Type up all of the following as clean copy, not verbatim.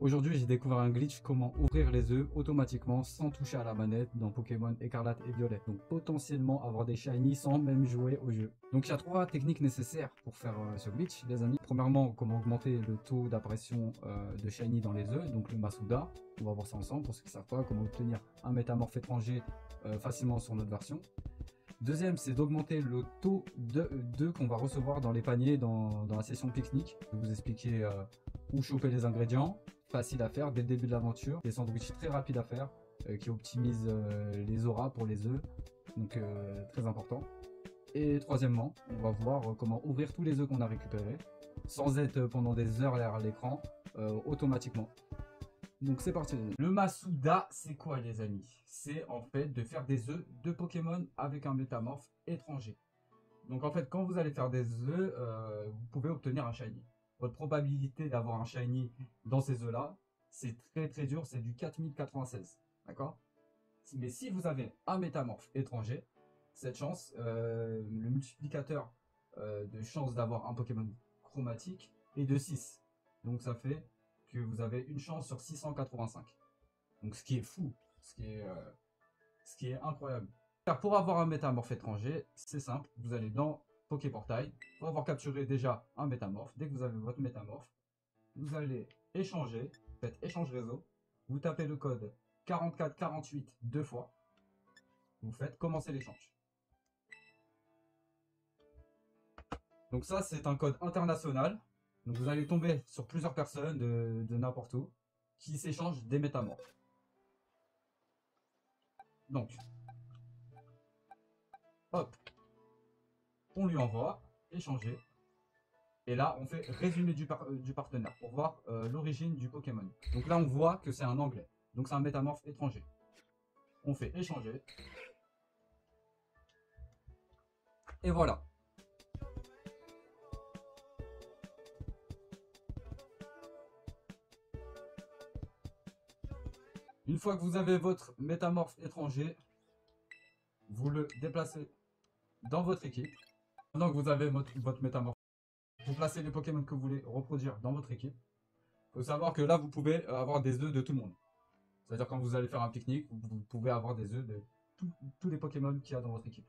Aujourd'hui, j'ai découvert un glitch comment ouvrir les œufs automatiquement sans toucher à la manette dans Pokémon Écarlate et Violet. Donc potentiellement avoir des Shiny sans même jouer au jeu. Donc il y a trois techniques nécessaires pour faire ce glitch, les amis. Premièrement, comment augmenter le taux d'apparition de Shiny dans les œufs, donc le Masuda. On va voir ça ensemble pour ceux qui ne savent pas comment obtenir un métamorphe étranger facilement sur notre version. Deuxième, c'est d'augmenter le taux d'œufs qu'on va recevoir dans les paniers dans la session pique-nique. Je vais vous expliquer où choper les ingrédients. Facile à faire dès le début de l'aventure, des sandwichs très rapides à faire qui optimisent les auras pour les œufs, donc très important. Et troisièmement, on va voir comment ouvrir tous les œufs qu'on a récupérés sans être pendant des heures derrière l'écran automatiquement. Donc c'est parti. Le Masuda, c'est quoi les amis? C'est en fait de faire des œufs de Pokémon avec un métamorphe étranger. Donc en fait, quand vous allez faire des œufs, vous pouvez obtenir un Shiny. Votre probabilité d'avoir un Shiny dans ces œufs là, c'est très dur, c'est du 4096, d'accord? Mais si vous avez un métamorphe étranger, cette chance, le multiplicateur de chance d'avoir un Pokémon chromatique est de 6. Donc ça fait que vous avez une chance sur 685. Donc ce qui est fou, ce qui est incroyable. Car pour avoir un métamorphe étranger, c'est simple, vous allez dans Poké Portail, pour avoir capturé déjà un métamorphe, dès que vous avez votre métamorphe, vous allez échanger, faites échange réseau, vous tapez le code 4448 deux fois, vous faites commencer l'échange. Donc ça c'est un code international, donc vous allez tomber sur plusieurs personnes de n'importe où, qui s'échangent des métamorphes. Donc, hop, on lui envoie, échanger, et là on fait résumé du partenaire pour voir l'origine du Pokémon. Donc là on voit que c'est un anglais, donc c'est un métamorphe étranger. On fait échanger, et voilà. Une fois que vous avez votre métamorphe étranger, vous le déplacez dans votre équipe. Maintenant que vous avez votre métamorphe, vous placez les Pokémon que vous voulez reproduire dans votre équipe. Il faut savoir que là, vous pouvez avoir des œufs de tout le monde. C'est-à-dire quand vous allez faire un pique-nique, vous pouvez avoir des œufs de tous les Pokémon qu'il y a dans votre équipe.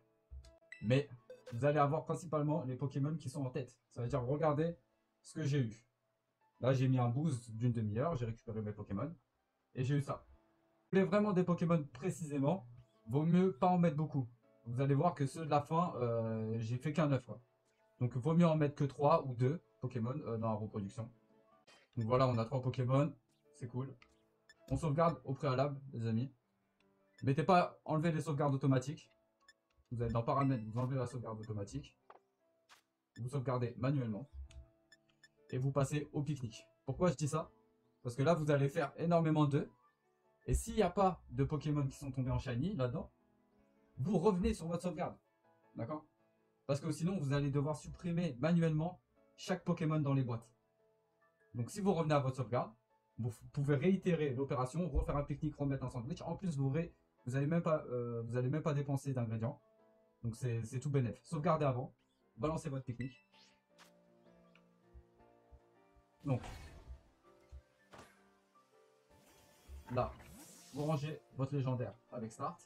Mais vous allez avoir principalement les Pokémon qui sont en tête. Ça veut dire, regardez ce que j'ai eu. Là, j'ai mis un boost d'une demi-heure, j'ai récupéré mes Pokémon et j'ai eu ça. Si vous voulez vraiment des Pokémon précisément, vaut mieux pas en mettre beaucoup. Vous allez voir que ceux de la fin, j'ai fait qu'un œuf. Donc vaut mieux en mettre que 3 ou 2 Pokémon dans la reproduction. Donc voilà, on a 3 Pokémon, c'est cool. On sauvegarde au préalable, les amis. Mettez pas, enlevez les sauvegardes automatiques. Vous allez dans paramètres, vous enlevez la sauvegarde automatique. Vous sauvegardez manuellement. Et vous passez au pique-nique. Pourquoi je dis ça? Parce que là, vous allez faire énormément d'œufs. Et s'il n'y a pas de Pokémon qui sont tombés en Shiny là-dedans, vous revenez sur votre sauvegarde, d'accord? Parce que sinon, vous allez devoir supprimer manuellement chaque Pokémon dans les boîtes. Donc si vous revenez à votre sauvegarde, vous pouvez réitérer l'opération, refaire un pique-nique, remettre un sandwich. En plus, vous n'allez même pas dépenser d'ingrédients. Donc c'est tout bénef. Sauvegardez avant, balancez votre pique-nique. Donc, là, vous rangez votre légendaire avec Start.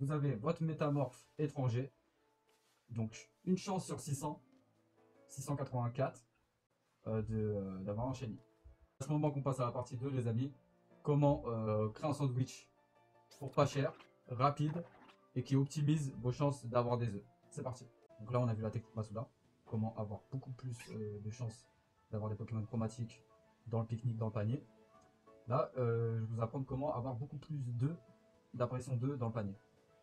Vous avez votre métamorphe étranger, donc une chance sur 684 d'avoir un Shiny. À ce moment qu'on passe à la partie 2, les amis, comment créer un sandwich pour pas cher, rapide et qui optimise vos chances d'avoir des œufs. C'est parti. Donc là on a vu la technique Masuda, comment avoir beaucoup plus de chances d'avoir des Pokémon chromatiques dans le pique-nique, dans le panier. Là je vais vous apprendre comment avoir beaucoup plus d'œufs, d'apparition d'œufs dans le panier.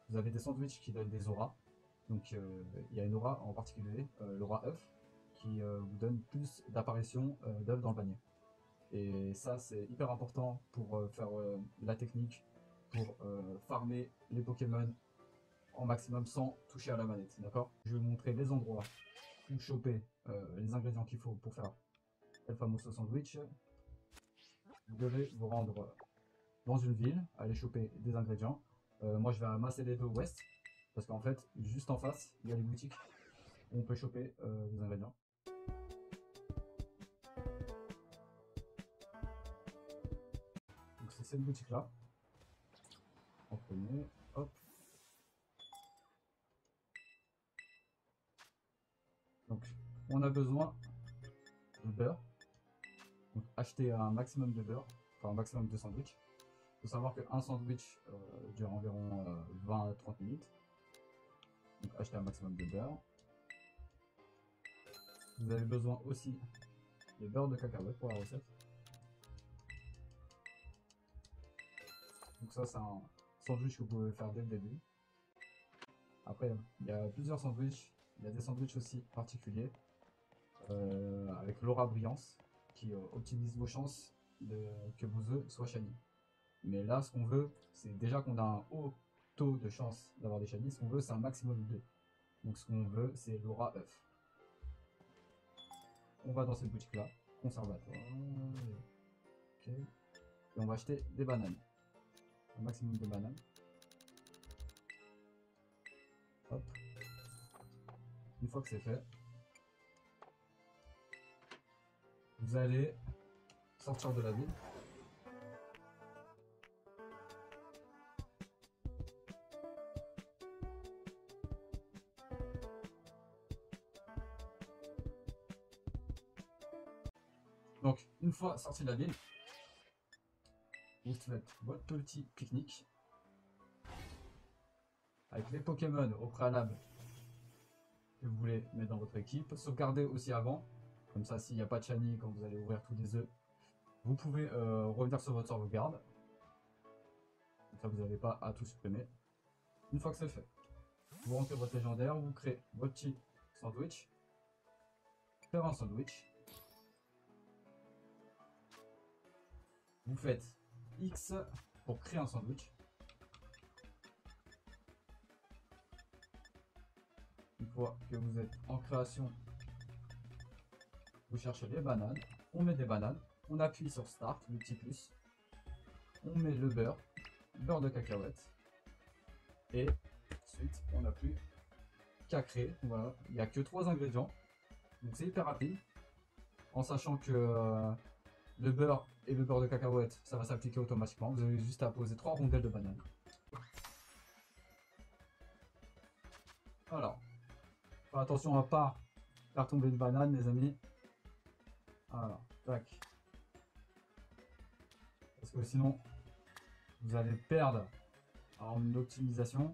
Vous avez des sandwichs qui donnent des auras, donc il y a une aura en particulier, l'aura œuf, qui vous donne plus d'apparition d'œufs dans le panier. Et ça c'est hyper important pour faire la technique, pour farmer les Pokémon en maximum sans toucher à la manette, d'accord? Je vais vous montrer les endroits où choper les ingrédients qu'il faut pour faire El Famoso Sandwich. Vous devez vous rendre dans une ville, aller choper des ingrédients. Moi je vais à Masseledo Ouest parce qu'en fait juste en face il y a les boutiques où on peut choper des ingrédients. cette boutique-là. On connaît, hop. Donc, on a besoin de beurre. Donc, acheter un maximum de beurre, enfin un maximum de sandwich. Il faut savoir qu'un sandwich dure environ 20 à 30 minutes. Donc, acheter un maximum de beurre. Vous avez besoin aussi de beurre de cacahuète pour la recette. Donc ça, c'est un sandwich que vous pouvez faire dès le début. Après, il y a plusieurs sandwichs. Il y a des sandwichs aussi particuliers avec l'aura brillance qui optimise vos chances que vos œufs soient shiny. Mais là, ce qu'on veut, c'est déjà qu'on a un haut taux de chance d'avoir des shiny. Ce qu'on veut, c'est un maximum d'œufs. Donc ce qu'on veut, c'est l'aura œuf. On va dans cette boutique-là, conservatoire. Okay. Et on va acheter des bananes. Un maximum de bananes. Hop. Une fois que c'est fait, vous allez sortir de la ville. Donc, une fois sorti de la ville, vous faites votre petit pique-nique avec les Pokémon au préalable que vous voulez mettre dans votre équipe. Sauvegardez aussi avant, comme ça s'il n'y a pas de shiny quand vous allez ouvrir tous les œufs, vous pouvez revenir sur votre sauvegarde. Comme ça vous n'avez pas à tout supprimer. Une fois que c'est fait, vous rentrez votre légendaire, vous créez votre petit sandwich, faire un sandwich. Vous faites X pour créer un sandwich. Une fois que vous êtes en création, vous cherchez les bananes. On met des bananes. On appuie sur Start, le petit plus. On met le beurre, beurre de cacahuète. Et ensuite, on n'a plus qu'à créer. Voilà, il n'y a que 3 ingrédients. Donc c'est hyper rapide. En sachant que le beurre et le beurre de cacahuète, ça va s'appliquer automatiquement. Vous avez juste à poser 3 rondelles de banane. Voilà. Faire attention à ne pas faire tomber une banane, les amis. Voilà. Tac. Parce que sinon, vous allez perdre en optimisation.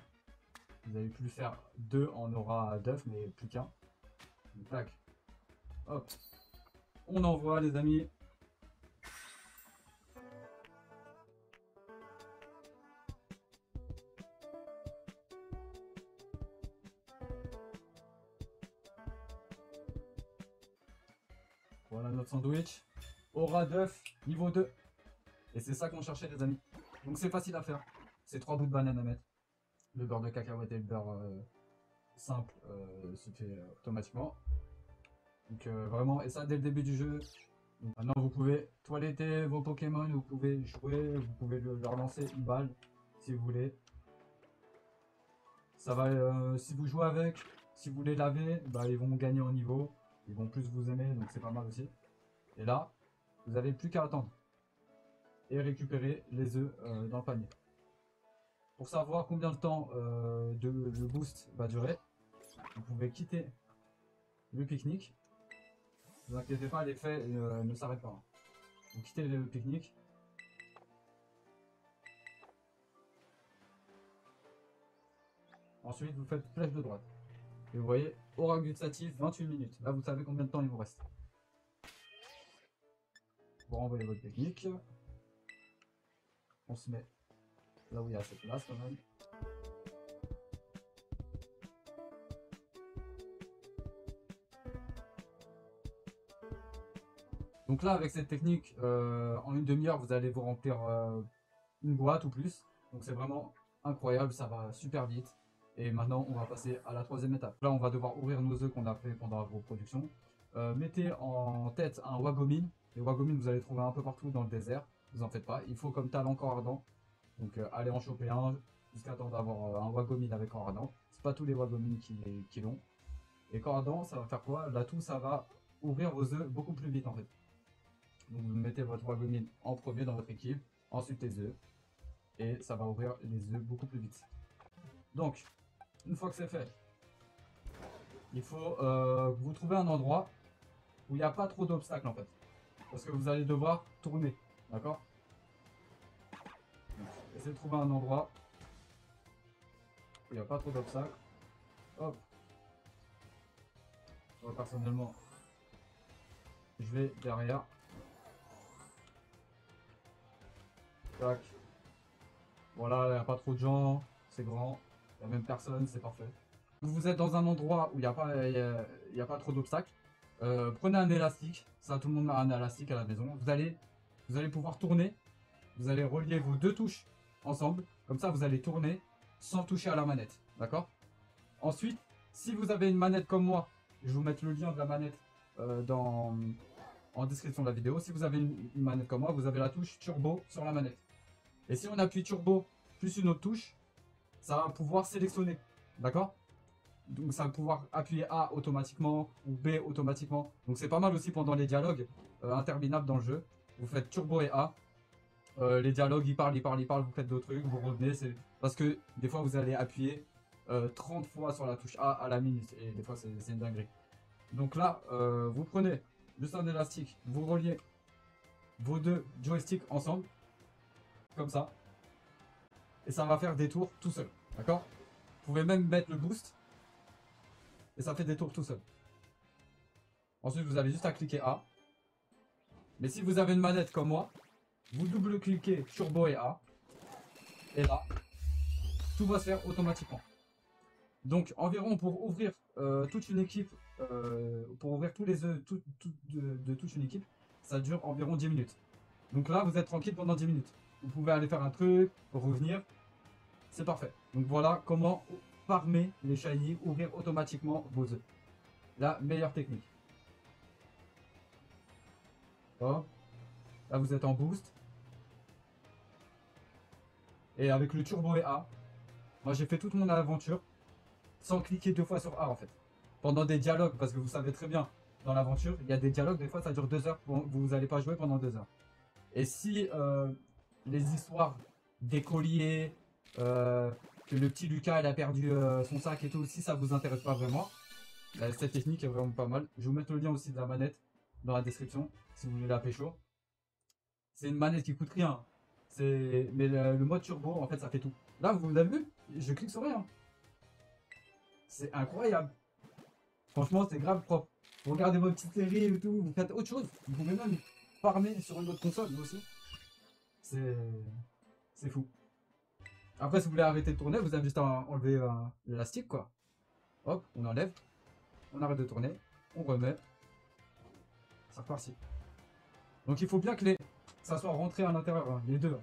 Vous n'allez plus faire 2 en aura d'œuf, mais plus qu'un. Tac. Hop. On envoie, les amis. Voilà notre sandwich, aura d'œuf, niveau 2. Et c'est ça qu'on cherchait les amis. Donc c'est facile à faire, c'est 3 bouts de banane à mettre. Le beurre de cacahuète et le beurre simple se fait automatiquement. Donc vraiment, et ça dès le début du jeu. Donc, maintenant vous pouvez toiletter vos Pokémon, vous pouvez jouer, vous pouvez leur lancer une balle si vous voulez. Ça va, si vous jouez avec, si vous les lavez, bah, ils vont gagner en niveau. Ils vont plus vous aimer, donc c'est pas mal aussi. Et là, vous n'avez plus qu'à attendre et récupérer les œufs dans le panier. Pour savoir combien de temps le boost va durer, vous pouvez quitter le pique-nique. Ne vous inquiétez pas, l'effet ne s'arrête pas. Vous quittez le pique-nique. Ensuite, vous faites flèche de droite. Et vous voyez, aura gustative, 28 minutes. Là, vous savez combien de temps il vous reste. Vous renvoyez votre technique. On se met là où il y a assez de place quand même. Donc là, avec cette technique, en une demi-heure, vous allez vous remplir une boîte ou plus. Donc c'est vraiment incroyable, ça va super vite. Et maintenant, on va passer à la 3e étape. Là, on va devoir ouvrir nos œufs qu'on a fait pendant la reproduction. Mettez en tête un wagomine. Les wagomines, vous allez trouver un peu partout dans le désert. Ne vous en faites pas. Il faut comme talent corps ardent. Donc, allez en choper un jusqu'à temps d'avoir un wagomine avec corps ardent. C'est pas tous les wagomines qui l'ont. Et corps ardent, ça va faire quoi? L'atout, ça va ouvrir vos œufs beaucoup plus vite en fait. Donc vous mettez votre wagomine en premier dans votre équipe, ensuite les œufs, et ça va ouvrir les œufs beaucoup plus vite. Donc, une fois que c'est fait, il faut vous trouver un endroit où il n'y a pas trop d'obstacles en fait. Parce que vous allez devoir tourner, d'accord? Essayez de trouver un endroit où il n'y a pas trop d'obstacles. Hop. Moi personnellement, je vais derrière. Tac. Voilà, il n'y a pas trop de gens, c'est grand, il n'y a même personne, c'est parfait. Vous êtes dans un endroit où il n'y a pas trop d'obstacles. Prenez un élastique, ça tout le monde a un élastique à la maison. Vous allez pouvoir tourner, vous allez relier vos deux touches ensemble. Comme ça, vous allez tourner sans toucher à la manette, d'accord? Ensuite, si vous avez une manette comme moi, je vais vous mettre le lien de la manette en description de la vidéo. Si vous avez une manette comme moi, vous avez la touche turbo sur la manette. Et si on appuie turbo plus une autre touche, ça va pouvoir sélectionner, d'accord? Donc ça va pouvoir appuyer A automatiquement ou B automatiquement. Donc c'est pas mal aussi pendant les dialogues interminables dans le jeu. Vous faites turbo et A. Les dialogues, ils parlent, vous faites d'autres trucs, vous revenez. Parce que des fois vous allez appuyer 30 fois sur la touche A à la minute. Et des fois c'est une dinguerie. Donc là, vous prenez juste un élastique, vous reliez vos deux joysticks ensemble. Comme ça. Et ça va faire des tours tout seul. D'accord? Vous pouvez même mettre le boost. Et ça fait des tours tout seul. Ensuite, vous avez juste à cliquer A. Mais si vous avez une manette comme moi, vous double-cliquez turbo et A. Et là, tout va se faire automatiquement. Donc, environ pour ouvrir toute une équipe, pour ouvrir tous les œufs de toute une équipe, ça dure environ 10 minutes. Donc là, vous êtes tranquille pendant 10 minutes. Vous pouvez aller faire un truc, revenir. C'est parfait. Donc voilà comment farmer les shiny, ouvrir automatiquement vos œufs. La meilleure technique. Hop. Là, vous êtes en boost. Et avec le turbo et A, moi j'ai fait toute mon aventure sans cliquer deux fois sur A en fait. Pendant des dialogues, parce que vous savez très bien, dans l'aventure, il y a des dialogues, des fois ça dure 2 heures, vous n'allez pas jouer pendant 2 heures. Et si les histoires des colliers, que le petit Lucas il a perdu son sac et tout, si ça vous intéresse pas vraiment, cette technique est vraiment pas mal. Je vais vous mettre le lien aussi de la manette dans la description si vous voulez la pécho. C'est une manette qui coûte rien, mais le mode turbo en fait ça fait tout. Là vous l'avez vu, je clique sur rien, c'est incroyable. Franchement c'est grave propre. Vous regardez vos petites séries et tout, vous faites autre chose, vous pouvez même farmer sur une autre console vous aussi. C'est fou. Après, si vous voulez arrêter de tourner, vous avez juste à enlever l'élastique, quoi. Hop, on enlève. On arrête de tourner. On remet. Ça repartit. Donc, il faut bien que ça soit rentré à l'intérieur, hein, les deux.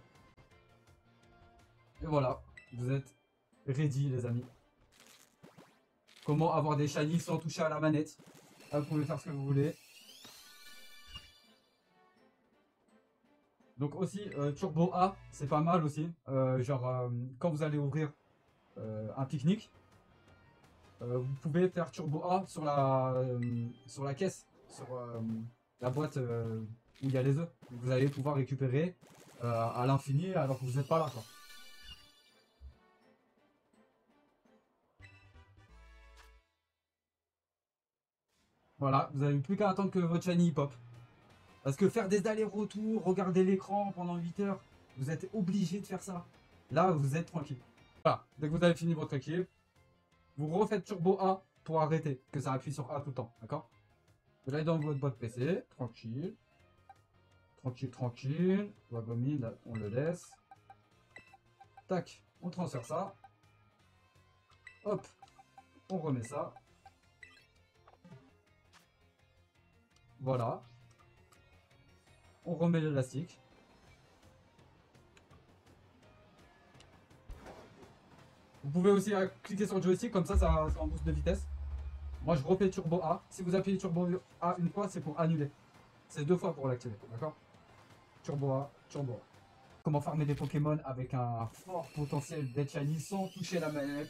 Et voilà. Vous êtes ready, les amis. Comment avoir des shiny sans toucher à la manette. Là, vous pouvez faire ce que vous voulez. Donc aussi, turbo A, c'est pas mal aussi, quand vous allez ouvrir un pique-nique, vous pouvez faire turbo A sur la caisse, sur la boîte où il y a les œufs. Vous allez pouvoir récupérer à l'infini alors que vous n'êtes pas là, quoi. Voilà, vous n'avez plus qu'à attendre que votre shiny pop. Parce que faire des allers-retours, regarder l'écran pendant 8 heures, vous êtes obligé de faire ça. Là, vous êtes tranquille. Voilà, dès que vous avez fini votre équipe, vous refaites turbo A pour arrêter, que ça appuie sur A tout le temps, d'accord? Vous allez dans votre boîte PC, tranquille. Tranquille, tranquille. Wagomine, là, on le laisse. Tac, on transfère ça. Hop, on remet ça. Voilà. On remet l'élastique. Vous pouvez aussi cliquer sur le joystick, comme ça, ça en boost de vitesse. Moi, je refais turbo A. Si vous appuyez turbo A une fois, c'est pour annuler. C'est deux fois pour l'activer, d'accord? Turbo A, turbo A. Comment farmer des Pokémon avec un fort potentiel d'être shiny sans toucher la manette.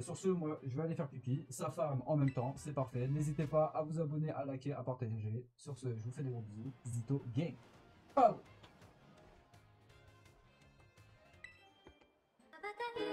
Sur ce, moi, je vais aller faire pipi. Ça farm en même temps, c'est parfait. N'hésitez pas à vous abonner, à liker, à partager. Sur ce, je vous fais des gros bisous. Zito Gang. Oh.